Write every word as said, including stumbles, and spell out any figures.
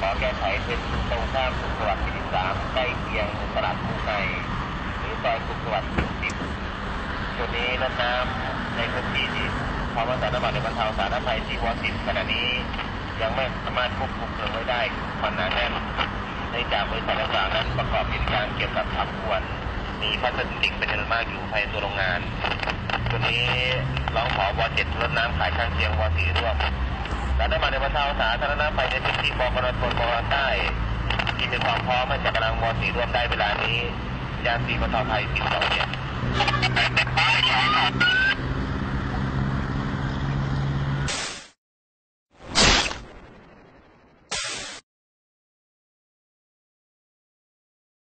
ขอแก้ไขเป็นตรงข้ามสุขสวัสดิ์ที่สามใกล้เคียงตลาดภูไทยหรือซอยสุขสวัสดิ์สิบจุดนี้รถน้ำในพื้นที่ที่ภาวะสารบัตรในบรรเทาสาธารณภัยที่วอร์ซิตขณะนี้ยังไม่สามารถควบคุมเพลิงไว้ได้ความหนาแน่นในจากบริษัทต่างๆนั้นประกอบกิจการเกี่ยวกับขับขวนมีพลาสติกเป็นจำนวนมากอยู่ภายในตัวโรงงานจุดนี้ร้องขอวอร์เจ็ดรถน้ำขายข้างเคียงวอร์สี่ร่วมสารบัตรในบรรเทาสาธารณภัยในพื้นที่บกรตนบกใต้ที่มีความพร้อมให้จัดกำลังวอร์สี่ร่วมได้เวลานี้ยานซีบรรเทาภัยที่สองเนี่ย